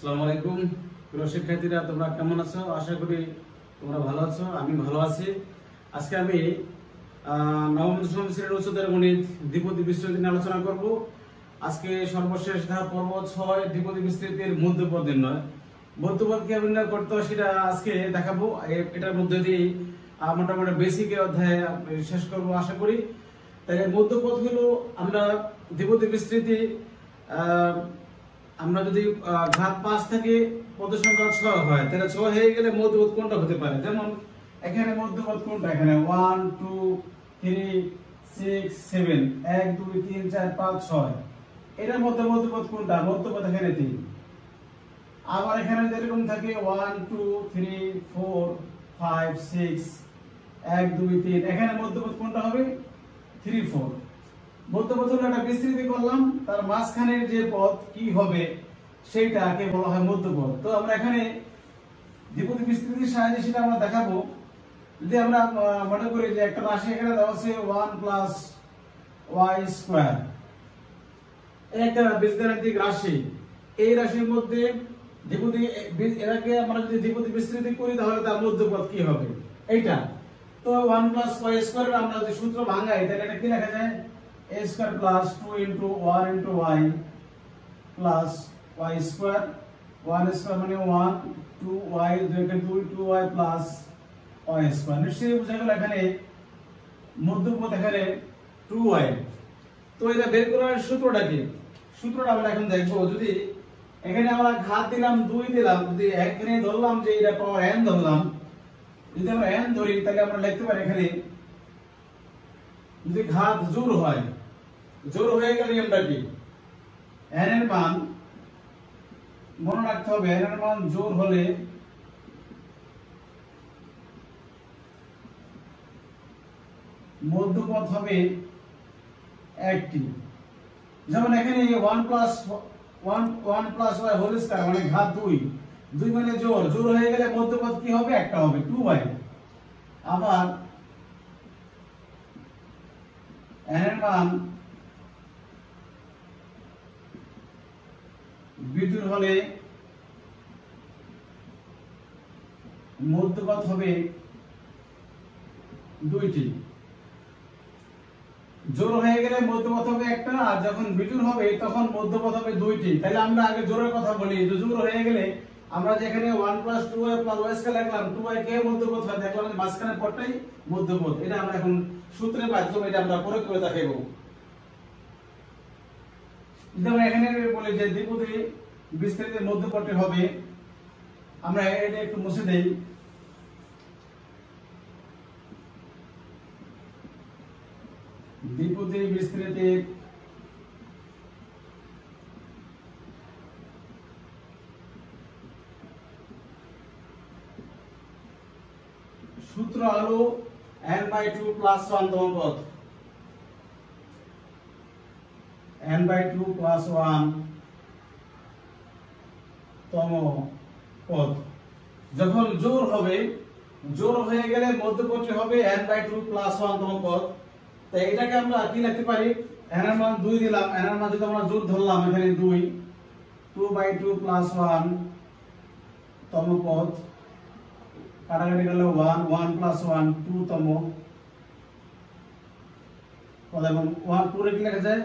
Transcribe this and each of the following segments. আসসালামু আলাইকুম প্রিয় শিক্ষার্থীরা, তোমরা কেমন আছো? আশা করি তোমরা ভালো আছো। আমি ভালো আছি। আজকে আমি নবম দশম শ্রেণীর উচ্চতর গণিত দ্বিপদী বিস্তৃতি নিয়ে আলোচনা করব। আজকে সর্বশেষ ধাপ পর্ব ৬ দ্বিপদী বিস্তৃতির মধ্যপদ নির্ণয়। মধ্যপদ কি নির্ণয় করতে হয় সেটা আজকে দেখাবো। এটার মধ্যে দিয়ে মোটামুটি বেসিকের অধ্যায় শেষ করব আশা করি। তাই মধ্যপদ হলো আমরা দ্বিপদী বিস্তৃতি, আমরা যদি ঘাত ৫ থেকে পদ সংখ্যা ৬ হয় তাহলে ৬ হয়ে গেলে মধ্যপদ কোনটা হতে পারে? যেমন এখানে মধ্যপদ কোনটা? এখানে 1 2 3 6 7 1 2 3 4 5 6 এটার মধ্যে মধ্যপদ কোনটা? মধ্যপদ এখানে ৩। আবার এখানে যেরকম থাকে 1 2 3 4 5 6 1 2 3 এখানে মধ্যপদ কোনটা হবে? 3 4 মধ্যপদ হলো একটা বিস্তৃতি করলাম, তার মাঝখানের যে পদ কি হবে সেটাকে বলা হয় মধ্যপদ। তো আমরা এখানে দ্বিপদী বিস্তৃতির সাহায্যে সেটা আমরা দেখাবো। যদি আমরা মনে করি যে একটা রাশি এখানে দেওয়া আছে 1 + y² একটা বীজগাণিতিক রাশি, এই রাশির মধ্যে দ্বিপদী এটাকে আমরা যদি দ্বিপদী বিস্তৃতি করি তাহলে তার মধ্যপদ কি হবে? এইটা তো 1 + y² আমরা যদি সূত্র ভাঙাই তাহলে এটা কি লেখা যায়? a² + 2 × 1 × y + y² 1² মানে 1 2y 2y + y² নিশ্চয়ই বুঝা গেল এখানে মধ্যপদ এখানে 2y। তো এটা বের করার সূত্রটা কি? সূত্রটা আমরা এখন দেখব। যদি এখানে আমরা ঘাত দিলাম 2 দিলাম, যদি এখানে ধরলাম যে এটা পাওয়ার n ধরলাম, যদি আমরা n ধরি তাহলে আমরা লিখতে পারি এখানে যদি ঘাত জোড় হয়, জোড় হয়ে গেলে আমরা কি n এর মান মনে রাখতে হবে। n এর মান জোড় হলে মধ্যপদ হবে একটি। যেমন এখানে 1 + y² মানে ঘাত 2 মানে জোড়, জোড় হয়ে গেলে মধ্যপদ কি হবে? একটা হবে 2y। আবার n এর মান বিজোড় হলে মধ্যপদ হবে 2টি। জোড় হয়ে গেলে মধ্যপদ হবে একটা, আর যখন বিজোড় হবে তখন মধ্যপদ হবে 2টি। তাহলে আমরা আগে জোড়ের কথা বলি। জোড় হয়ে গেলে আমরা যেখানে 1 + 2y + y² লিখলাম, 2y কে মধ্যপদ হয় দেখলাম যে মাঝখানের পদটাই মধ্যপদ। এটা আমরা এখন সূত্রের মাধ্যমে এটা আমরা প্রয়োগ করে দেখাবো। যদি আমরা এখানে বলি যে দ্বিপদী বিস্তৃতির মধ্যপদটি হবে, আমরা এটা একটু মুছে দেই, দ্বিপদী বিস্তৃতির সূত্র হলো n/2 + 1 তম পদ, n/2 + 1 তম পদ। যখন জোড় হবে, জোড় হয়ে গেলে মধ্যপদটি হবে n/2 + 1 তম পদ। তাই এটাকে আমরা কি লিখতে পারি? n এর মান 2 দিলাম, n এর মান যদি আমরা জোড় ধরলাম এখানে 2 2/2 + 1 তম পদ, কাটাকাটি গেল 1 1 + 1 2 তম পদ, এবং 1 পুরো কি লেখা যায়?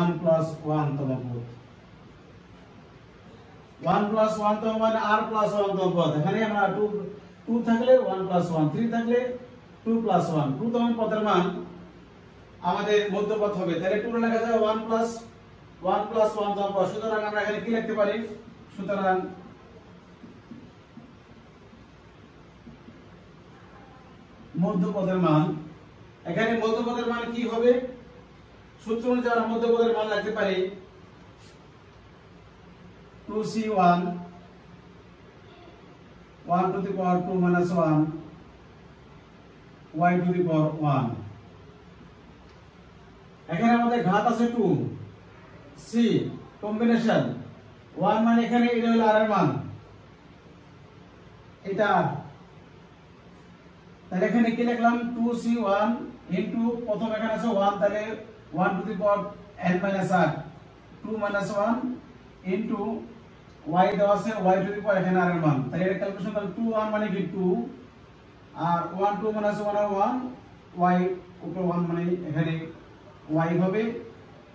1 + 1 তম পদ। 1 + 1 তম মানে r + 1 তম পদ। এখানে আমরা 2 থাকলে 1 + 1, 3 থাকলে 2 + 1 2 তম পদের মান আমাদের মধ্যপদ হবে। তাহলে 2 লেখা যায় 1 + 1 তম পদ। সুতরাং আমরা এখানে কি লিখতে পারি? সুতরাং মধ্যপদের মান, এখানে মধ্যপদের মান কি হবে? সূত্র অনুযায়ী আমরা মধ্যপদের মান লিখতে পারি 2c1 1 → 2 - 1 y → 1। এখানে আমাদের ঘাত আছে 2 c কম্বিনেশন 1 মানে এখানে এটা হলো r এর মান, এটা তাহলে এখানে কি লিখলাম? 2c1 ইনটু প্রথম এখানে আছে 1, তাহলে 1 to the power n - 2 - 1 into y দেওয়া আছে y টু দি পাওয়ার এখানে r এর মান তাহলে এটা ক্যালকুলেশন করলে 2 1 মানে কি 2 আর 1 2 মানে 1 y উপরে 1 মানে এখানে y হবে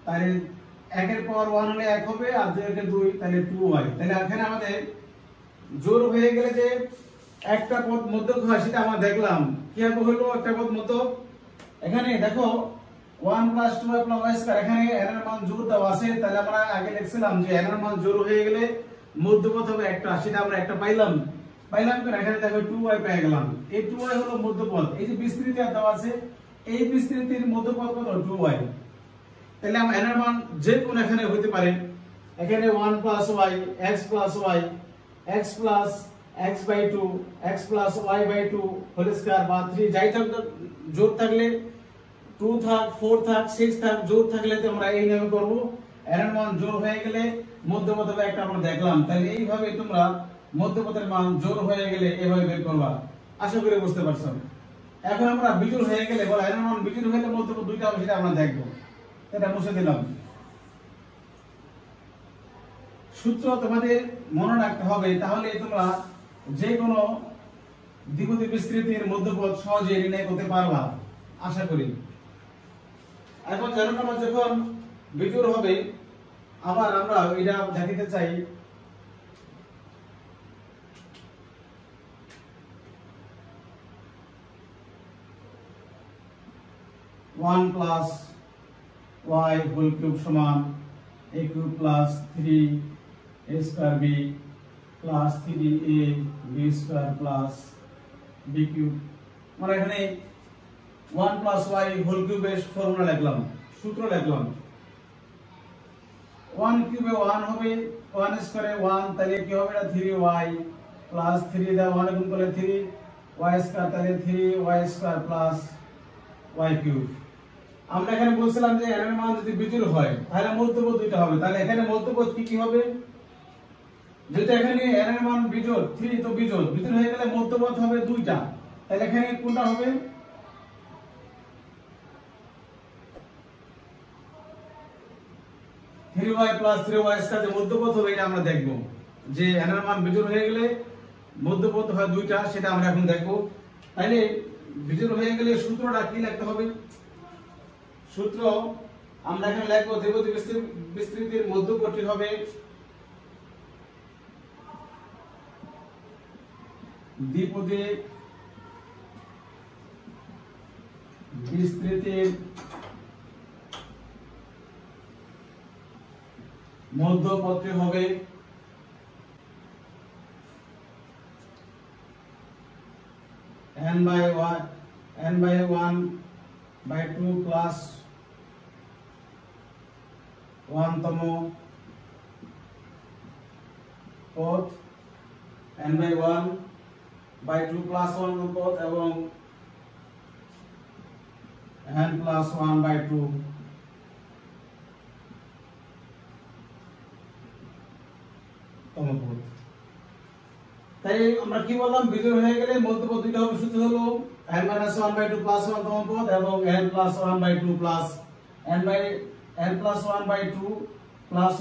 তাহলে 1 এর পাওয়ার 1 হলে 1 হবে আর 2 এর 2 তাহলে 2y তাহলে এখানে আমাদের জোর হয়ে গেলে যে একটা পদ মধ্যক হয় সেটা আমরা দেখলাম কি হলো একটা পদ মধ্যক এখানে দেখো 1 + 2 + y স্কয়ার এখানে r এর মান জোর দেওয়া আছে তাহলে আমরা আগে লিখছিলাম যে r এর মান জোর হয়ে গেলে মধ্যপদ হবে একটা সেটা আমরা একটা পাইলাম করে এখানে দেখো 2y পেয়ে গেলাম এই 2y হলো মধ্যপদ এই যে বিস্তৃতি দেওয়া আছে এই বিস্তৃতির মধ্যপদ কত 2y তাহলে আমরা r এর মান যে কোন এখানে হতে পারে এখানে 1 + y x + y x + x/2 x + y/2 whole square বা 3 যাই থাক জোর থাকলে 2 থাক 4 থাক 6 থাক জোর থাকলে তো আমরা এই নামে করব r এর মান জোর হয়ে গেলে মধ্যপদ হবে একটা আমরা দেখলাম তাহলে এইভাবে তোমরা মধ্যপদের মান জোর হয়ে গেলে এইভাবে বের করবা আশা করি বুঝতে পারছো এখন আমরা বিজোর হয়ে গেলে বল r এর মান বিজোর হলে মধ্যপদ দুইটা হবে সেটা আমরা দেখব এটা মুছে দিলাম সূত্র তোমাদের মনে রাখতে হবে তাহলে তোমরা যে কোনো দ্বিপদী বিস্তৃতির মধ্যপদ সহজে নির্ণয় করতে পারবা আশা করি এখন যখন আমরা যখন বিজোড় হবে আবার আমরা এটা দেখাতে চাই one plus Y whole cube সমান A cube plus three A square B plus three A B square plus B cube আমরা এখানে 1 + y होल क्यूब এর ফর্মুলা লিখলাম সূত্র লিখলাম 1 কিউবে 1 হবে 1 স্কয়ারে 1 তাহলে কি হবে এটা 3y + 3 দ্বারা 1 গুণ করলে 3y স্কয়ার তাহলে 3y স্কয়ার + y কিউব আমরা এখানে বলছিলাম যে r এর মান যদি বিজোড় হয় তাহলে মধ্যপদ দুটো হবে তাহলে এখানে মধ্যপদ কি কি হবে যেটা এখানে r এর মান বিজোড় 3 তো বিজোড় হয়ে গেলে মধ্যপদ হবে দুইটা তাহলে এখানে কোনটা হবে three Y plus three Y इसका जो मध्यपद होगा ये हम देखो जे n এর मान বিজোড় হয়ে গেলে মধ্যপদ হয় দুইটা সেটা আমরা এখন দেখব তাহলে বিজোড় হয়ে গেলে সূত্রটা কি লিখতে হবে সূত্র আমরা এখানে লিখব দ্বিপদী বিস্তৃতির মধ্যপদটি হবে দ্বিপদী বিস্তৃতির মধ্যপদটি হবে n/1/2 প্লাস 1 তম পদ n/1/2 প্লাস 1 তম পদ এবং n প্লাস 1/2 তাই আমরা কি বললাম বিজোড় হয়ে গেলে মধ্যপদ দুটো হবে সূত্র হলো n-1/2 + 1 তম পদ এবং n+1/2 +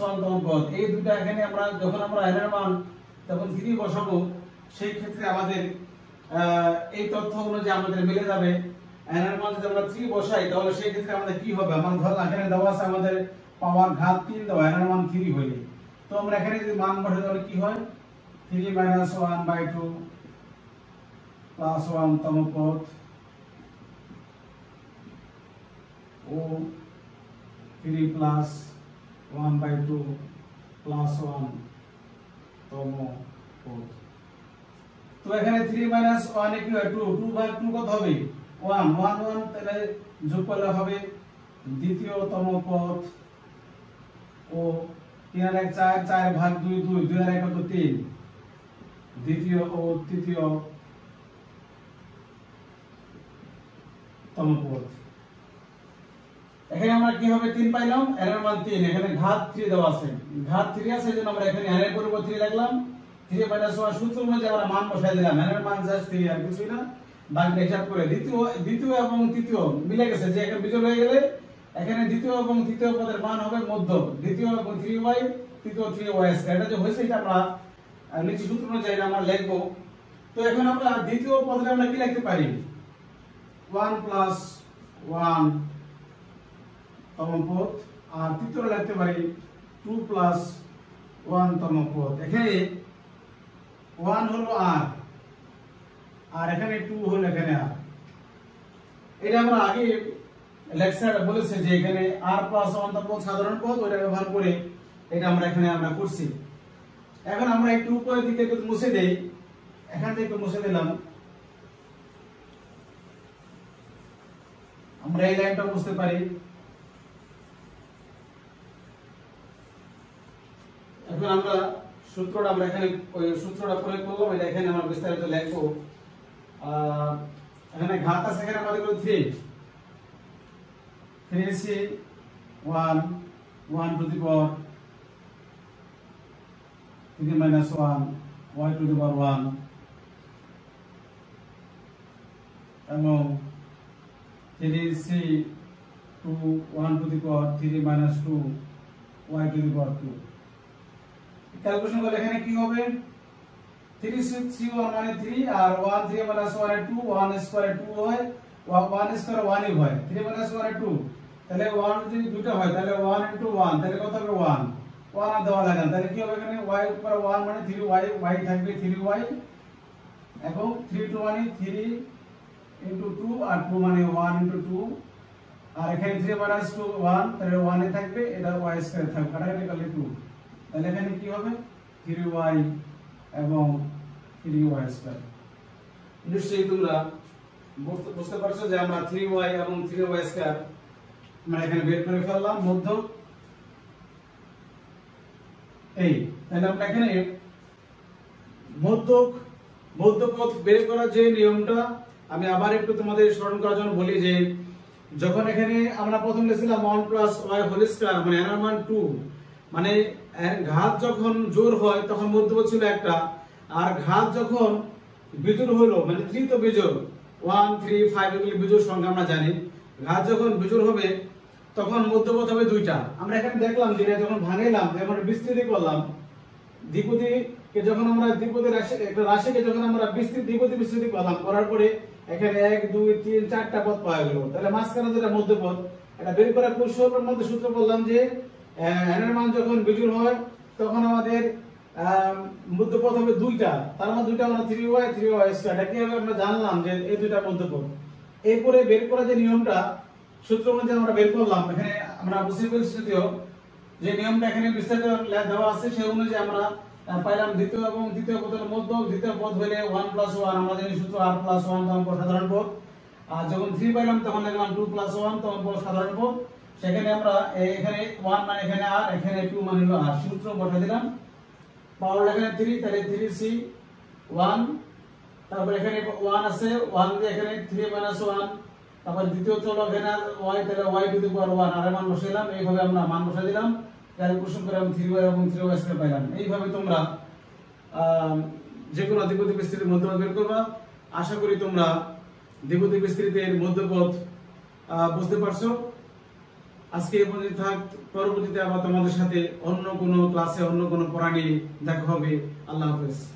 1 তম পদ এই দুটো এখানে আমরা যখন আমরা n এর মান তখন 3 বসাবো সেই ক্ষেত্রে আমাদের এই তথ্যগুলো যে আমাদের মিলে যাবে n এর মান যদি আমরা 3 বসাই তাহলে সেই ক্ষেত্রে আমাদের কি হবে আমাদের ধর এখানে দেওয়া আছে আমাদের পাওয়ার ঘাত 3 দেওয়া n এর মান 3 হলে তো আমরা এখানে যদি মান বসাই তাহলে কি হয় 3-1/2 प्लस 1 तम पद ओ 3 प्लस 1/2 प्लस 1 तम पद तो এখানে 3-1 কি হয় 2 2/2 কত হবে 1 1 1 তাহলে যোগ করলে হবে দ্বিতীয়তম পদ ও 3-4 4/2 2 2 কত 3 দ্বিতীয় ও তৃতীয় তম পদ এখানে আমরা কি হবে 3 পাইলাম r এর মান 3 এখানে ঘাত 3 দেওয়া আছে ঘাত 3 আছে সেজন্য আমরা এখানে r এর পরিবর্তে 3 লিখলাম 3-1 সূত্র অনুযায়ী আমরা মান বসাই দিলাম r এর মান জাস্ট 3 আর কিছুই না ভাগ হিসাব করে দ্বিতীয় এবং তৃতীয় মিলে গেছে যে একটা বিজোড় হয়ে গেলে এখানে দ্বিতীয় এবং তৃতীয় পদের মান হবে মধ্যক দ্বিতীয় এবং 3y पद এটা আমরা এখানে আমরা করছি। এখন আমরা একটু উপরের দিকে একটু মুছে দেই, এখান থেকে একটু মুছে দিলাম। আমরা এই লাইনটা বুঝতে পারি। এখন আমরা সূত্রটা আমরা এখানে ওই সূত্রটা প্রয়োগ করলাম, এটা এখানে আমরা বিস্তারিত লিখবো। এখানে ঘাত আছে, এখানে আমাদের 3 3c 1 1 to the power 3 minus 1 y to the power 1 and 3c 2 1 to the power 3 minus 2 y to the power 2। Calculation को लिखने की हो गए 3 3 1 माने 3 और 1 3 minus 1 है 2 1 square 2 है 1 square 1 ही है 3 minus 1 है 2 तले 1 जो दूसरा है तले 1 into 1 तले को तब 1 ওয়ান দেওয়া লাগা তাহলে কি হবে এখানে y উপর 1 মানে 3y y থাকবে 3y এবং 3 2 মানে 3 into 2 আর 2 মানে 1 into 2 আর এখানে 3 minus 2 1 তাহলে 1 এ থাকবে এটা y স্কয়ার থাকবে কাটাকাটি করলে 2 তাহলে এখানে কি হবে 3y এবং 3y স্কয়ার। নিশ্চয়ই তোমরা বুঝতে পারছো যে আমরা 3y এবং 3y স্কয়ার আমরা এখানে বের করে ফেললাম মধ্যক। घात যখন জোর হয় তখন মধ্যপদ ছিল একটা আর ঘাত যখন বিজোড় হলো মানে 3 তো বিজোড় 1 3 5 এগুলি বিজোড় সংখ্যা আমরা জানি। ঘাত যখন বিজোড় হবে তখন মধ্যপদ হবে দুইটা। আমরা এখানে দেখলাম যে যখন ভাঙাইলাম যখন বিস্তৃতি করলাম দ্বিপদীকে যখন আমরা দ্বিপদী রাশি একটা রাশিকে যখন আমরা দ্বিপদী বিস্তৃতি করলাম করার পরে এখানে 1 2 3 4টা পদ পাওয়া গেল। তাহলে মাঝখানে যেটা মধ্যপদ এটা বের করার কৌশলের মধ্যে সূত্র বললাম যে n এর মান যখন বিজোড় হয় তখন আমাদের মধ্যপদ হবে দুইটা, তার মধ্যে দুইটা আমরা 3y 3y2 এটা কি হবে আমরা জানলাম যে এই দুইটা মধ্যপদ। এরপরে বের করা যে নিয়মটা সূত্র অনুযায়ী আমরা বের করলাম এখানে আমরা বুঝতে পেরেছি যে নিয়মটা এখানে বিস্তারিত দেওয়া আছে সেই অনুযায়ী আমরা পাইলাম দ্বিতীয় এবং তৃতীয় পদের মধ্যক। দ্বিতীয় পদ হলে 1 + 1 আমরা জানি সূত্র r + 1 তখন সাধারণ পদ আর যখন 3 পাইলাম তখন লিখলাম 2 + 1 তখন সাধারণ পদ। সেখানে আমরা এখানে 1 মানে এখানে r এখানে 2 মানে হলো r সূত্র বসিয়ে দিলাম পাওয়ার এখানে 3 তাহলে 3c 1 তারপর এখানে 1 আছে 1 দিয়ে এখানে 3 - 1 তারপর দ্বিতীয় চল এখানে y তাহলে y টু দি পাওয়ার 1 আর মান বসাইলাম। এইভাবে আমরা মান বসাই দিলাম ক্যালকুলেশন করে আমরা 3y এবং 3y স্কয়ার পাইলাম। এইভাবে তোমরা যে কোনো দ্বিপদী বিস্তৃতির মধ্যপদ বের করবা। আশা করি তোমরা দ্বিপদী বিস্তৃতির মধ্যপদ বুঝতে পারছো। আজকে এই পর্যন্ত থাক, পরবর্তীতে আবার তোমাদের সাথে অন্য কোনো ক্লাসে অন্য কোনো পড়া নিয়ে দেখা হবে। আল্লাহ হাফেজ।